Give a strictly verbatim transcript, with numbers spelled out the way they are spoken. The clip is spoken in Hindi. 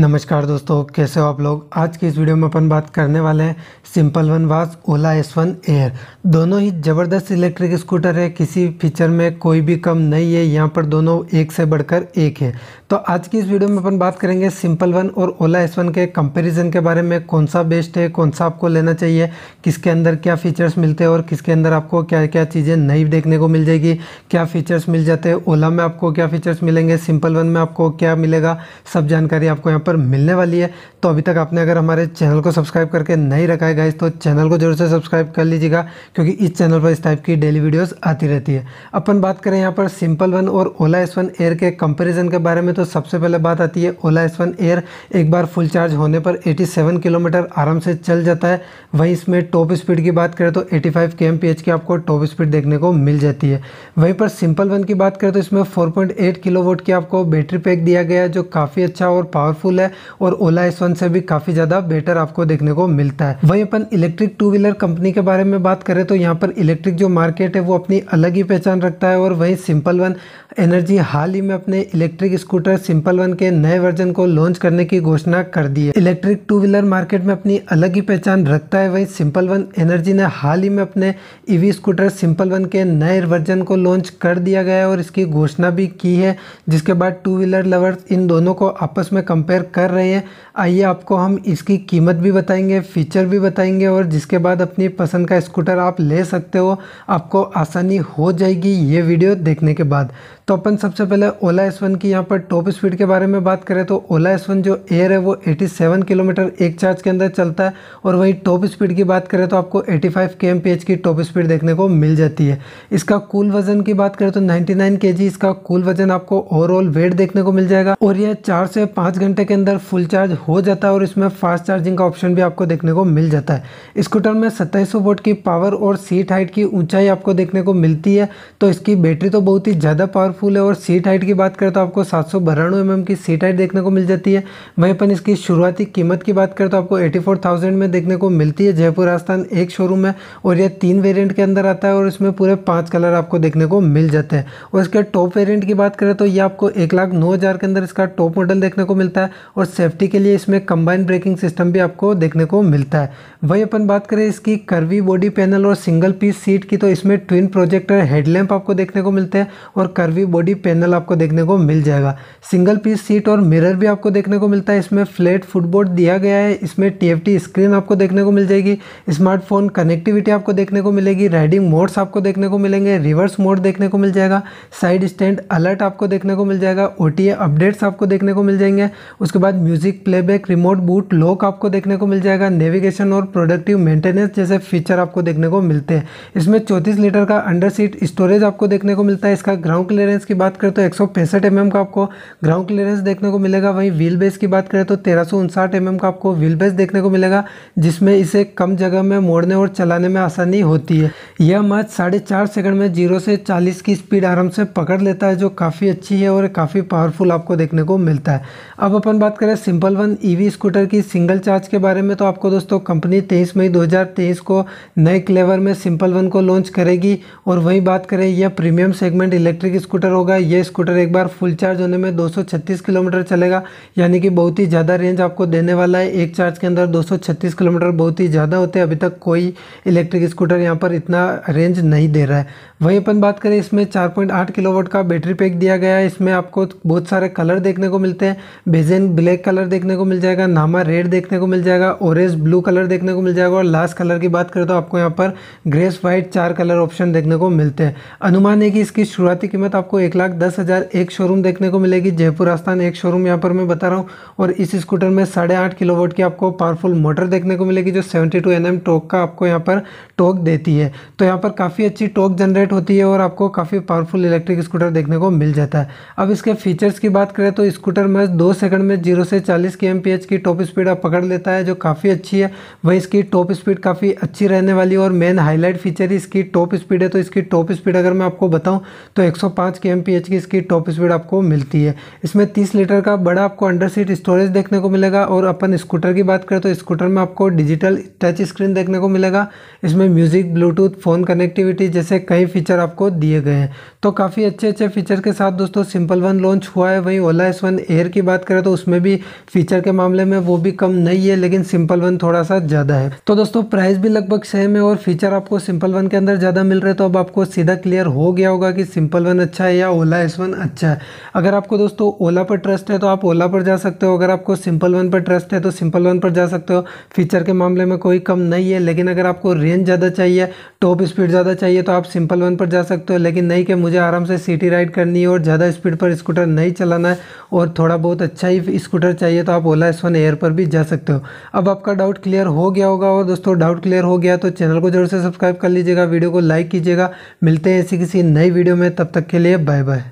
नमस्कार दोस्तों, कैसे हो आप लोग। आज की इस वीडियो में अपन बात करने वाले हैं सिंपल वन वास ओला एस वन एयर। दोनों ही ज़बरदस्त इलेक्ट्रिक स्कूटर है, किसी फीचर में कोई भी कम नहीं है। यहाँ पर दोनों एक से बढ़कर एक है। तो आज की इस वीडियो में अपन बात करेंगे सिंपल वन और ओला एस वन के कंपेरिजन के बारे में, कौन सा बेस्ट है, कौन सा आपको लेना चाहिए, किसके अंदर क्या फ़ीचर्स मिलते हैं और किसके अंदर आपको क्या क्या चीज़ें नई देखने को मिल जाएगी, क्या फ़ीचर्स मिल जाते हैं ओला में, आपको क्या फ़ीचर्स मिलेंगे सिंपल वन में, आपको क्या मिलेगा, सब जानकारी आपको पर मिलने वाली है। तो अभी तक आपने अगर हमारे चैनल को सब्सक्राइब करके नहीं रखा है गाइस, तो चैनल को जरूर से सब्सक्राइब कर लीजिएगा, क्योंकि इस चैनल पर इस टाइप की डेली वीडियोस आती रहती है। अपन बात करें यहाँ पर सिंपल वन और ओला एस वन एयर के कंपैरिजन के बारे में, तो सबसे पहले बात आती है ओला एस वन एयर। एक बार फुल चार्ज होने पर सत्तासी किलोमीटर आराम से चल जाता है। वहीं इसमें टॉप स्पीड की बात करें तो पचासी के एम पी एच की आपको टॉप स्पीड देखने को मिल जाती है। वहीं पर सिंपल वन की बात करें तो इसमें चार पॉइंट आठ किलोवाट की आपको बैटरी पैक दिया गया है, जो काफ़ी अच्छा और पावरफुल है और ओला एस वन से भी काफी ज्यादा बेटर आपको देखने को मिलता है। वहीं अपन इलेक्ट्रिक टू व्हीलर कंपनी के बारे में बात करें तो यहाँ पर इलेक्ट्रिक जो मार्केट है वो अपनी अलग ही पहचान रखता है। और वहीं सिंपल वन एनर्जी हाल ही में अपने इलेक्ट्रिक स्कूटर सिंपल वन के नए वर्जन को लॉन्च करने की घोषणा कर दी है। इलेक्ट्रिक टू व्हीलर मार्केट में अपनी अलग ही पहचान रखता है। वहीं सिंपल वन एनर्जी ने हाल ही में अपने ईवी स्कूटर सिंपल वन के नए वर्जन को लॉन्च कर दिया गया है और इसकी घोषणा भी की है, जिसके बाद टू व्हीलर लवर्स इन दोनों को आपस में कंपेयर कर रहे हैं। आइए आपको हम इसकी कीमत भी बताएंगे, फीचर भी बताएंगे और जिसके बाद अपनी पसंद का स्कूटर आप ले सकते हो, आपको आसानी हो जाएगी ये वीडियो देखने के बाद। तो अपन सबसे पहले ओला एस वन की यहाँ पर टॉप स्पीड के बारे में बात करें तो ओला एस वन जो एयर है वो सत्तासी किलोमीटर एक चार्ज के अंदर चलता है। और वहीं टॉप स्पीड की बात करें तो आपको पचासी के एम पी एच की टॉप स्पीड देखने को मिल जाती है। इसका कुल वजन की बात करें तो निन्यानवे केजी इसका कुल वजन आपको ओवरऑल वेट देखने को मिल जाएगा और यह चार से पाँच घंटे के अंदर फुल चार्ज हो जाता है। और इसमें फास्ट चार्जिंग का ऑप्शन भी आपको देखने को मिल जाता है। स्कूटर में सत्ताईस सौ वोट की पावर और सीट हाइट की ऊंचाई आपको देखने को मिलती है। तो इसकी बैटरी तो बहुत ही ज़्यादा पावरफुल है। और सीट हाइट की बात करें तो आपको सात सौ बारानवे एम एम की सीट हाइट देखने को मिल जाती है। वहीं पर इसकी शुरुआती कीमत की बात करें तो आपको एटी फोर थाउजेंड में देखने को मिलती है। जयपुर राजस्थान एक शोरूम है और यह तीन वेरियंट के अंदर आता है और इसमें पूरे पाँच कलर आपको देखने को मिल जाते हैं। और इसके टॉप वेरियंट की बात करें तो ये आपको एक लाख नौ हज़ार के अंदर इसका टॉप मॉडल देखने को मिलता है। और सेफ्टी के लिए इसमें कंबाइंड ब्रेकिंग सिस्टम भी आपको देखने को मिलता है। वहीं अपन बात करें इसकी कर्वी बॉडी पैनल और सिंगल पीस सीट की, तो इसमें ट्विन प्रोजेक्टर हेडलैम्प आपको देखने को मिलते हैं और कर्वी बॉडी पैनल आपको देखने को मिल जाएगा। सिंगल पीस सीट और मिरर भी आपको देखने को मिलता है। इसमें फ्लैट फुटबोर्ड दिया गया है। इसमें टी एफ टी स्क्रीन आपको देखने को मिल जाएगी। स्मार्टफोन कनेक्टिविटी आपको देखने को मिलेगी। राइडिंग मोड्स आपको देखने को मिलेंगे। रिवर्स मोड देखने को मिल जाएगा। साइड स्टैंड अलर्ट आपको देखने को मिल जाएगा। ओ टी ए अपडेट्स आपको देखने को मिल जाएंगे। उसके बाद music playback, remote boot lock आपको देखने को मिल जाएगा। नेविगेशन और प्रोडक्टिव मेंटेनेंस जैसे फीचर आपको देखने को मिलते हैं। इसमें चौंतीस लीटर का अंडर सीट स्टोरेज आपको देखने को मिलता है। इसका ग्राउंड क्लियरेंस की बात करें तो एक सौ पैंसठ एम एम का आपको ग्राउंड क्लियरेंस देखने को मिलेगा। वहीं व्हील बेस की बात करें तो तेरह सौ उनसाठ एम एम का आपको व्हील बेस देखने को मिलेगा, जिसमें इसे कम जगह में मोड़ने और चलाने में आसानी होती है। यह मात्र साढ़े चार सेकंड में जीरो से चालीस की स्पीड आराम से पकड़ लेता है, जो काफ़ी अच्छी है और काफ़ी पावरफुल आपको देखने को मिलता है। अब अपन बात करें सिंपल वन ईवी स्कूटर की सिंगल चार्ज के बारे में, तो आपको दोस्तों कंपनी तेईस मई दो हज़ार तेईस को नए क्लेवर में सिंपल वन को लॉन्च करेगी। और वहीं बात करें यह प्रीमियम सेगमेंट इलेक्ट्रिक स्कूटर होगा। यह स्कूटर एक बार फुल चार्ज होने में दो सौ छत्तीस किलोमीटर चलेगा, यानी कि बहुत ही ज़्यादा रेंज आपको देने वाला है। एक चार्ज के अंदर दो सौ छत्तीस किलोमीटर बहुत ही ज़्यादा होते हैं। अभी तक कोई इलेक्ट्रिक स्कूटर यहाँ पर इतना रेंज नहीं दे रहा है। वहीं अपन बात करें इसमें चार पॉइंट आठ किलोवाट का बैटरी पैक दिया गया है। इसमें आपको बहुत सारे कलर देखने को मिलते हैं। बेजेन ब्लैक कलर देखने को मिल जाएगा, नामा रेड देखने को मिल जाएगा, ऑरेंज ब्लू कलर देखने को मिल जाएगा। और लास्ट कलर की बात करें तो आपको यहाँ पर ग्रेस वाइट चार कलर ऑप्शन देखने को मिलते हैं। अनुमान है कि इसकी शुरुआती कीमत आपको एक लाख दस हज़ार एक शोरूम देखने को मिलेगी। जयपुर राजस्थान एक शोरूम यहाँ पर मैं बता रहा हूँ। और इस स्कूटर में साढ़े आठ किलोवाट की आपको पावरफुल मोटर देखने को मिलेगी, जो seventy two N M torque का आपको यहाँ पर टॉर्क देती है। तो यहाँ पर काफ़ी अच्छी टॉर्क जनरेट होती है और आपको काफ़ी पावरफुल इलेक्ट्रिक स्कूटर देखने को मिल जाता है। अब इसके फीचर्स की बात करें तो स्कूटर में दो सेकंड में जीरो से चालीस के एम पी एच की टॉप स्पीड आप पकड़ लेता है, जो काफ़ी अच्छी है। वहीं इसकी टॉप स्पीड काफ़ी अच्छी रहने वाली है और मेन हाईलाइट फीचर ही इसकी टॉप स्पीड है। तो इसकी टॉप स्पीड अगर मैं आपको बताऊं तो एक सौ पाँच के एम पी एच की इसकी टॉप स्पीड आपको मिलती है। इसमें तीस लीटर का बड़ा आपको अंडर सीट स्टोरेज देखने को मिलेगा। और अपन स्कूटर की बात करें तो स्कूटर में आपको डिजिटल टच स्क्रीन देखने को मिलेगा। इसमें म्यूजिक, ब्लूटूथ, फ़ोन कनेक्टिविटी जैसे कई फीचर आपको दिए गए हैं। तो काफ़ी अच्छे अच्छे फीचर के साथ दोस्तों सिंपल वन लॉन्च हुआ है। वहीं ओला एस वन एयर की बात करें तो उसमें भी फीचर के मामले में वो भी कम नहीं है, लेकिन सिंपल वन थोड़ा सा ज़्यादा है। तो दोस्तों प्राइस भी लगभग सेम है और फीचर आपको सिंपल वन के अंदर ज़्यादा मिल रहे। तो अब आपको सीधा क्लियर हो गया होगा कि सिंपल वन अच्छा है या ओला एस वन अच्छा है। अगर आपको दोस्तों ओला पर ट्रस्ट है तो आप ओला पर जा सकते हो, अगर आपको सिंपल वन पर ट्रस्ट है तो सिंपल वन पर जा सकते हो। फीचर के मामले में कोई कम नहीं है, लेकिन अगर आपको रेंज ज़्यादा चाहिए, टॉप स्पीड ज़्यादा चाहिए तो आप सिंपल वन पर जा सकते हो। लेकिन नहीं कि मुझे आराम से सिटी राइड करनी है और ज़्यादा स्पीड पर स्कूटर नहीं चलाना है और थोड़ा बहुत अच्छा ही स्कूटर चाहिए तो आप ओला एस वन एयर पर भी जा सकते हो। अब आपका डाउट क्लियर हो गया होगा। और दोस्तों डाउट क्लियर हो गया तो चैनल को जरूर से सब्सक्राइब कर लीजिएगा, वीडियो को लाइक कीजिएगा। मिलते हैं ऐसी किसी नई वीडियो में, तब तक के लिए बाय बाय।